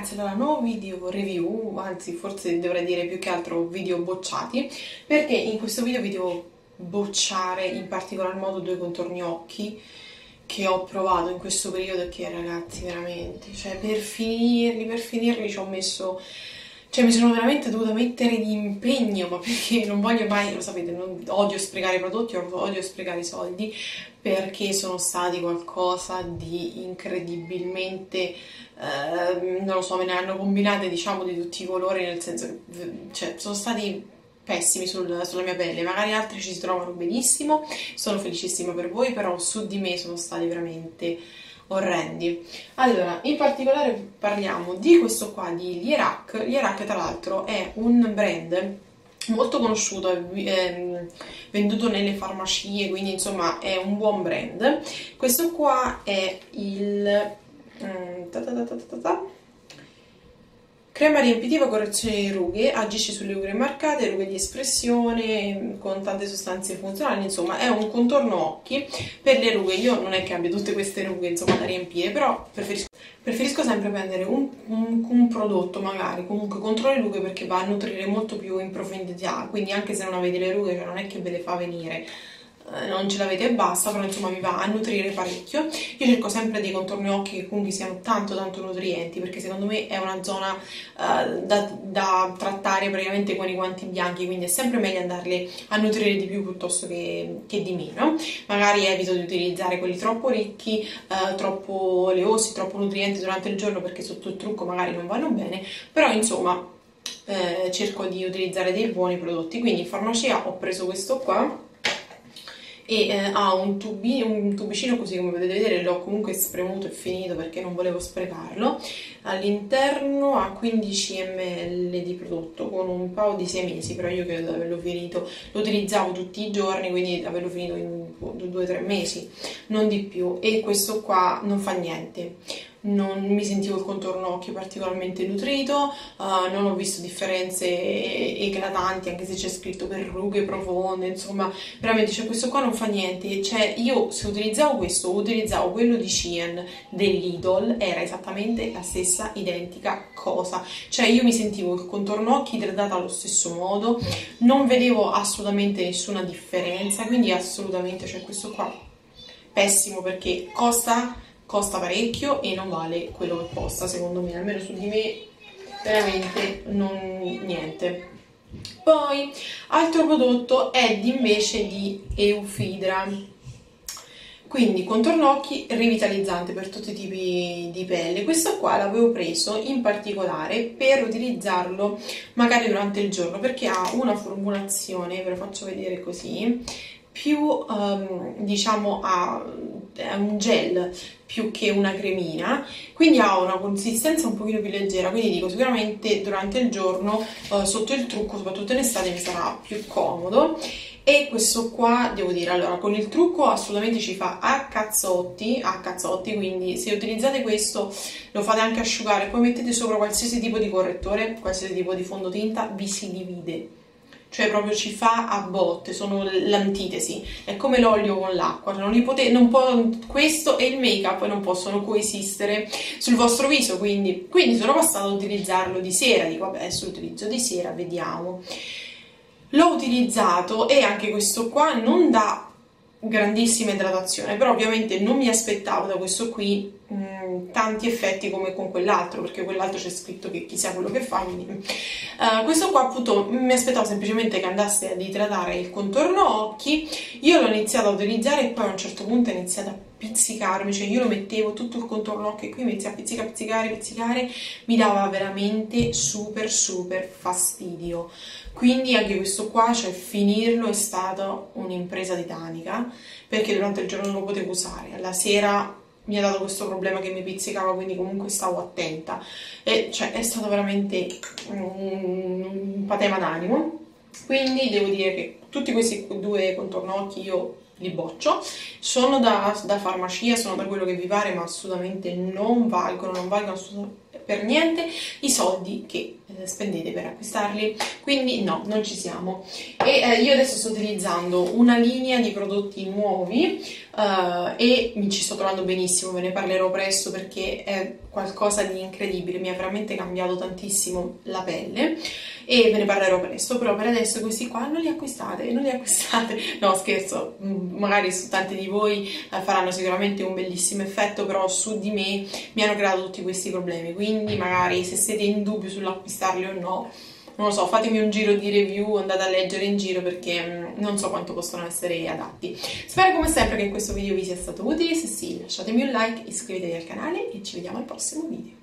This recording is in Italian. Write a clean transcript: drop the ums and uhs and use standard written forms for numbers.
ragazzi, allora nuovo video review, anzi forse dovrei dire più che altro video bocciati, perché in questo video vi devo bocciare in particolar modo due contorni occhi che ho provato in questo periodo e che ragazzi veramente, cioè per finirli cioè mi sono veramente dovuta mettere di impegno, ma perché non voglio mai, lo sapete, odio sprecare i prodotti, odio sprecare i soldi, perché sono stati qualcosa di incredibilmente, non lo so, me ne hanno combinate diciamo di tutti i colori, nel senso che cioè, sono stati pessimi sulla mia pelle, magari altri ci si trovano benissimo, sono felicissima per voi, però su di me sono stati veramente orrendi. Allora, in particolare parliamo di questo qua, di Lierac. Lierac tra l'altro è un brand molto conosciuto, venduto nelle farmacie, quindi insomma è un buon brand. Questo qua è il crema riempitiva correzione di rughe, agisce sulle rughe marcate, rughe di espressione, con tante sostanze funzionali, insomma è un contorno occhi per le rughe. Io non è che abbia tutte queste rughe insomma da riempire, però preferisco sempre prendere un prodotto magari comunque contro le rughe, perché va a nutrire molto più in profondità, quindi anche se non avete le rughe, cioè non è che ve le fa venire, non ce l'avete e basta, però insomma mi va a nutrire parecchio. Io cerco sempre dei contorni occhi che comunque siano tanto nutrienti, perché secondo me è una zona da trattare praticamente con i guanti bianchi, quindi è sempre meglio andarli a nutrire di più piuttosto che di meno. Magari evito di utilizzare quelli troppo ricchi, troppo oleosi, troppo nutrienti durante il giorno, perché sotto il trucco magari non vanno bene, però insomma cerco di utilizzare dei buoni prodotti. Quindi in farmacia ho preso questo qua e ha un tubicino, così come potete vedere l'ho comunque spremuto e finito perché non volevo sprecarlo. All'interno ha 15 ml di prodotto con un pao di 6 mesi, però io credo di averlo finito, lo utilizzavo tutti i giorni, quindi averlo finito in 2-3 mesi, non di più. E questo qua non fa niente, non mi sentivo il contorno occhi particolarmente nutrito, non ho visto differenze eclatanti, anche se c'è scritto per rughe profonde, insomma veramente, cioè, questo qua non fa niente. Cioè io se utilizzavo questo, utilizzavo quello di Cien dell'Idol, era esattamente la stessa identica cosa, cioè io mi sentivo il contorno occhi idratato allo stesso modo, non vedevo assolutamente nessuna differenza, quindi assolutamente, cioè questo qua pessimo, perché costa parecchio e non vale quello che costa, secondo me, almeno su di me veramente niente. Poi altro prodotto è invece di Eufidra, quindi contorno occhi rivitalizzante per tutti i tipi di pelle. Questo qua l'avevo preso in particolare per utilizzarlo magari durante il giorno, perché ha una formulazione, ve lo faccio vedere così, più diciamo è un gel più che una cremina, quindi ha una consistenza un pochino più leggera, quindi dico sicuramente durante il giorno sotto il trucco, soprattutto in estate, mi sarà più comodo. E questo qua devo dire, allora con il trucco assolutamente ci fa a cazzotti, quindi se utilizzate questo lo fate anche asciugare, poi mettete sopra qualsiasi tipo di correttore, qualsiasi tipo di fondotinta, vi si divide, cioè proprio ci fa a botte, sono l'antitesi, è come l'olio con l'acqua, questo e il make up non possono coesistere sul vostro viso, quindi sono passata ad utilizzarlo di sera, dico vabbè adesso lo utilizzo di sera, vediamo. L'ho utilizzato e anche questo qua non dà grandissima idratazione, però ovviamente non mi aspettavo da questo qui tanti effetti come con quell'altro, perché quell'altro c'è scritto che chissà quello che fa, quindi questo qua appunto mi aspettavo semplicemente che andasse ad idratare il contorno occhi. Io l'ho iniziato a utilizzare e poi a un certo punto è iniziato a pizzicarmi, cioè io lo mettevo tutto il contorno occhi e qui mi inizia a pizzicare, mi dava veramente super fastidio, quindi anche questo qua, cioè finirlo è stata un'impresa titanica, perché durante il giorno non lo potevo usare, alla sera mi ha dato questo problema che mi pizzicava, quindi comunque stavo attenta, e cioè è stato veramente un patema d'animo. Quindi devo dire che tutti questi due contorno occhi io li boccio, sono da farmacia, sono da quello che vi pare, ma assolutamente non valgono assolutamente per niente i soldi che spendete per acquistarli, quindi no, non ci siamo. E io adesso sto utilizzando una linea di prodotti nuovi e mi ci sto trovando benissimo, ve ne parlerò presto perché è qualcosa di incredibile, mi ha veramente cambiato tantissimo la pelle e ve ne parlerò presto, però per adesso questi qua non li acquistate, non li acquistate, no scherzo, magari su tanti di voi faranno sicuramente un bellissimo effetto, però su di me mi hanno creato tutti questi problemi, quindi magari se siete in dubbio sull'acquistare o no, non lo so, fatemi un giro di review, andate a leggere in giro perché non so quanto possono essere adatti. Spero come sempre che questo video vi sia stato utile, se sì lasciatemi un like, iscrivetevi al canale e ci vediamo al prossimo video.